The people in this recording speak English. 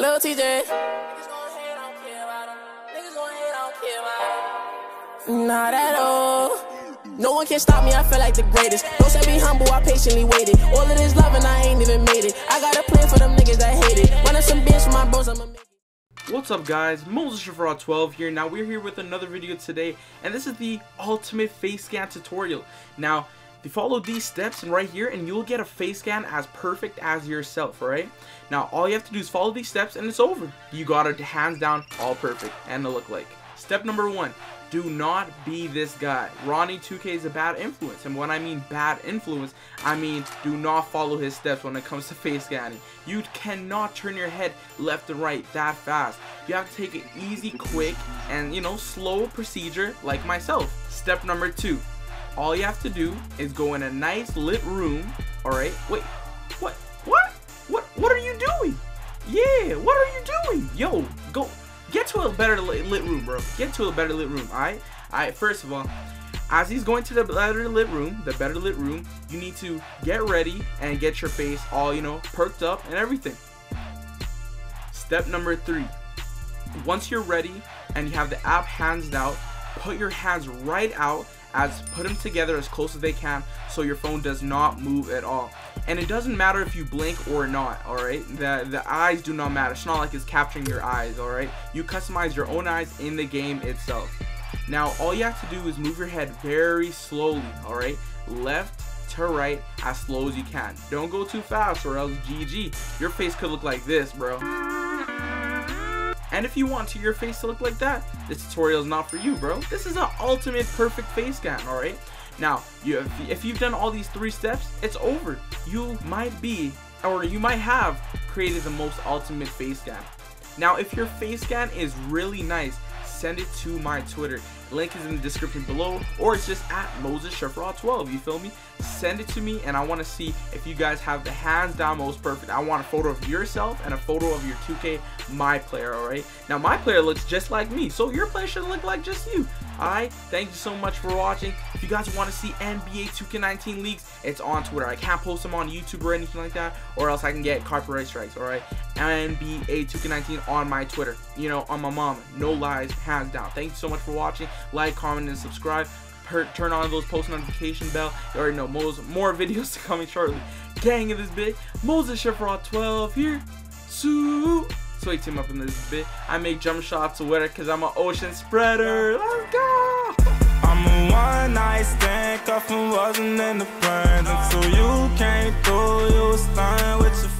Lil' TJ. Niggas gon' hate, I don't care about them. Niggas gon' hate, I don't care about them. Not at all. No one can stop me, I feel like the greatest. Don't say be humble, I patiently waited. All of this love and I ain't even made it. I got a plan for them niggas that hate it. Running some bitch for my bros, I'ma make it. What's up guys, mosesshiferaw12 here. Now we're here with another video today, and this is the ultimate face scan tutorial. Now, you follow these steps and right here and you'll get a face scan as perfect as yourself, right? Now all you have to do is follow these steps and it's over. You got it hands down all perfect and to look like. Step number one, do not be this guy. Ronnie 2K is a bad influence, and when I mean bad influence, I mean do not follow his steps when it comes to face scanning. You cannot turn your head left and right that fast. You have to take it easy, quick, and you know, slow procedure like myself. Step number two, all you have to do is go in a nice lit room, alright? Wait, what are you doing? Yeah, what are you doing? Yo, go, get to a better lit room, bro. Get to a better lit room, alright? Alright, first of all, as he's going to the better lit room, you need to get ready and get your face all, you know, perked up and everything. Step number three, once you're ready and you have the app hands out, put your hands right out, put them together as close as they can so your phone does not move at all. And it doesn't matter if you blink or not, alright? The eyes do not matter. It's not like it's capturing your eyes, alright? You customize your own eyes in the game itself. Now all you have to do is move your head very slowly, alright? Left to right as slow as you can. Don't go too fast or else GG. Your face could look like this, bro. And if you want your face to look like that, this tutorial is not for you, bro. This is an ultimate perfect face scan, alright? Now, if you've done all these three steps, it's over. You might be, or you might have, created the most ultimate face scan. Now, if your face scan is really nice, send it to my Twitter. Link is in the description below, or it's just at mosesshiferaw12, you feel me? Send it to me, and I want to see if you guys have the hands down most perfect. I want a photo of yourself and a photo of your 2K MyPlayer, alright? Now, MyPlayer looks just like me, so your player should look like just you, alright? Thank you so much for watching. If you guys want to see NBA 2K19 leaks, it's on Twitter. I can't post them on YouTube or anything like that, or else I can get copyright strikes, alright? NBA 2K19 on my Twitter, you know, on my mom. No lies, hands down. Thank you so much for watching. Like, comment, and subscribe. Turn on those post notification bell. You already know, more videos to coming shortly. Gang of this bit, mosesshiferaw12 here. So you team up in this bit. I make jump shots with it because I'm an ocean spreader. Let's go. I'm a one night stand, cuffing wasn't in the plans until you came through. You was flying with your